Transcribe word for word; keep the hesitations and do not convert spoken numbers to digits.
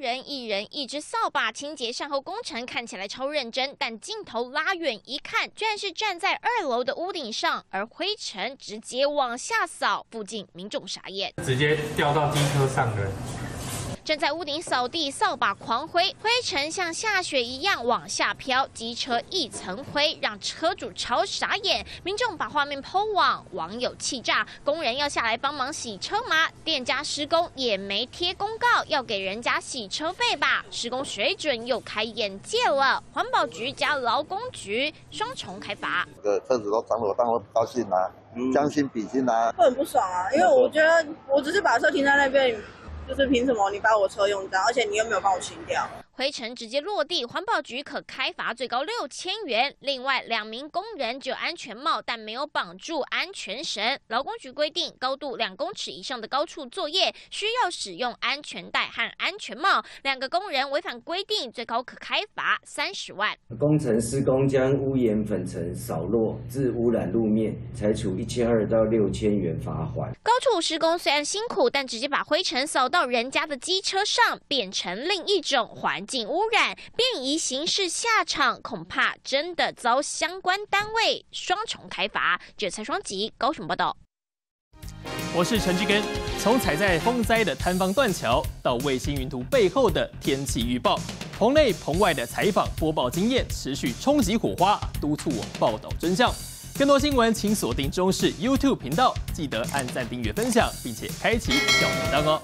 人一人一只扫把清洁善后工程，看起来超认真，但镜头拉远一看，居然是站在二楼的屋顶上，而灰尘直接往下扫，附近民众傻眼，直接掉到机车上了。 正在屋顶扫地，扫把狂挥，灰尘像下雪一样往下飘，机车一层灰，让车主超傻眼。民众把画面 po 网，网友气炸，工人要下来帮忙洗车吗？店家施工也没贴公告，要给人家洗车费吧？施工水准又开眼界了，环保局加劳工局双重开罚。这车子都脏了，我当然不高兴啊，将心比心啊，会很不爽啊，因为我觉得我只是把车停在那边。 就是凭什么你把我车用脏，而且你又没有帮我清掉？灰尘直接落地，环保局可开罚最高六千元。另外两名工人只有安全帽，但没有绑住安全绳。劳工局规定，高度两公尺以上的高处作业需要使用安全带和安全帽。两个工人违反规定，最高可开罚三十万。工程施工将污盐粉尘扫落致污染路面，裁处一千二到六千元罚款。高处施工虽然辛苦，但直接把灰尘扫到 到人家的机车上，变成另一种环境污染，便宜行事下场，恐怕真的遭相关单位双重开罚。这才双集高雄报道。我是陈志根，从踩在风灾的摊方断桥，到卫星云图背后的天气预报，棚内棚外的采访播报经验持续冲击火花，督促我报道真相。更多新闻，请锁定中视 YouTube 频道，记得按赞、订阅、分享，并且开启小铃铛哦。